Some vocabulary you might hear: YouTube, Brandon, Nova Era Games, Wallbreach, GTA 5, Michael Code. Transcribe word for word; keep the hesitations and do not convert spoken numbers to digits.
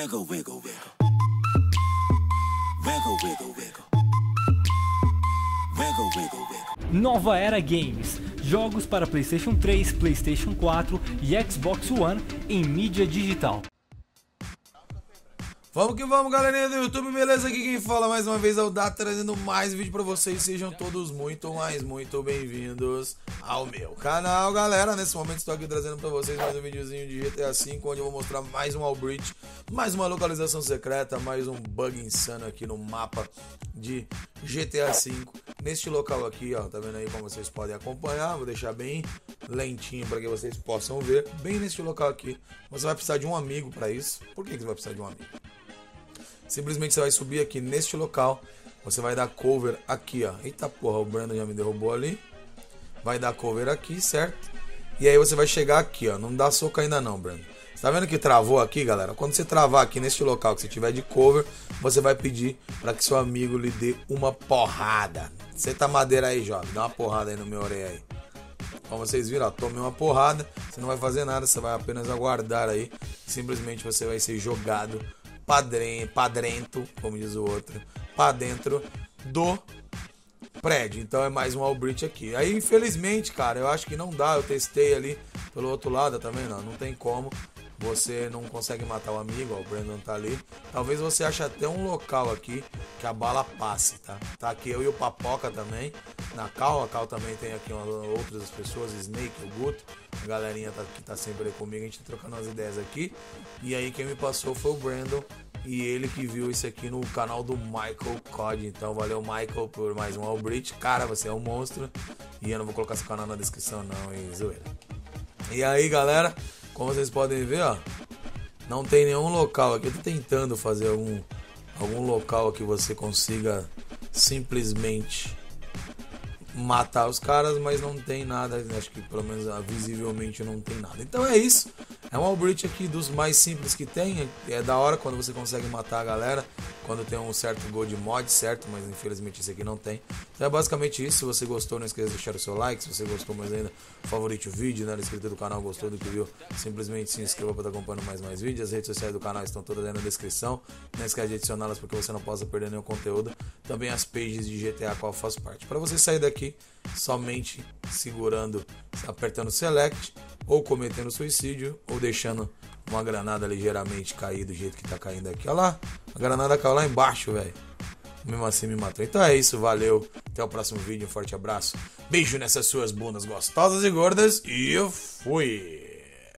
Wiggle, wiggle, wiggle. Wiggle, wiggle, wiggle. Wiggle, wiggle, wiggle. Nova Era Games. Jogos para PlayStation três, PlayStation quatro e Xbox One em mídia digital. Vamos que vamos, galerinha do YouTube, beleza? Aqui quem fala mais uma vez é o Dato, trazendo mais vídeo pra vocês. Sejam todos muito, mas muito bem-vindos ao meu canal, galera. Nesse momento estou aqui trazendo pra vocês mais um videozinho de G T A cinco, onde eu vou mostrar mais um Wallbreach, mais uma localização secreta, mais um bug insano aqui no mapa de G T A cinco. Neste local aqui, ó, tá vendo aí como vocês podem acompanhar? Vou deixar bem lentinho para que vocês possam ver. Bem neste local aqui, você vai precisar de um amigo pra isso. Por que que você vai precisar de um amigo? Simplesmente você vai subir aqui neste local, você vai dar cover aqui, ó. Eita porra, o Brandon já me derrubou ali. Vai dar cover aqui, certo? E aí você vai chegar aqui, ó. Não dá soco ainda não, Brandon. Você tá vendo que travou aqui, galera? Quando você travar aqui neste local que você tiver de cover, você vai pedir para que seu amigo lhe dê uma porrada. Senta a madeira aí, jovem. Dá uma porrada aí no meu orelha aí. Como vocês viram, ó, tomei uma porrada. Você não vai fazer nada, você vai apenas aguardar aí. Simplesmente você vai ser jogado Padre, padrento, como diz o outro, para dentro do prédio. Então é mais um Wallbreach aqui. Aí, infelizmente, cara, eu acho que não dá. Eu testei ali pelo outro lado, tá vendo? Não tem como. Você não consegue matar o amigo, ó, o Brandon tá ali. Talvez você ache até um local aqui que a bala passe, tá? Tá aqui eu e o Papoca também. Na Cal, a Cal também tem aqui uma, outras pessoas, Snake, o Guto. A galerinha tá, que tá sempre ali comigo, a gente trocando as ideias aqui. E aí quem me passou foi o Brandon. E ele que viu isso aqui no canal do Michael Code. Então valeu, Michael, por mais um Wallbreach. Cara, você é um monstro. E eu não vou colocar esse canal na descrição não, hein, zoeira. E aí, galera, como vocês podem ver, ó, não tem nenhum local aqui. Eu tô tentando fazer algum, algum local que você consiga simplesmente matar os caras, mas não tem nada. Acho que pelo menos visivelmente não tem nada. Então é isso. É um Wallbreach aqui dos mais simples que tem. É da hora quando você consegue matar a galera, quando tem um certo gold mod, certo? Mas infelizmente esse aqui não tem. Então é basicamente isso. Se você gostou, não esqueça de deixar o seu like. Se você gostou mais ainda, favorite o vídeo, né? Inscrito do canal, gostou do que viu, simplesmente se inscreva para estar acompanhando mais mais vídeos. As redes sociais do canal estão todas aí na descrição. Não esqueça de adicioná-las porque você não possa perder nenhum conteúdo. Também as pages de G T A qual faz parte. Para você sair daqui somente segurando, apertando select, ou cometendo suicídio, ou deixando uma granada ligeiramente cair do jeito que tá caindo aqui. Olha lá, a granada caiu lá embaixo, velho. Mesmo assim me matou. Então é isso, valeu. Até o próximo vídeo, um forte abraço. Beijo nessas suas bundas gostosas e gordas. E eu fui.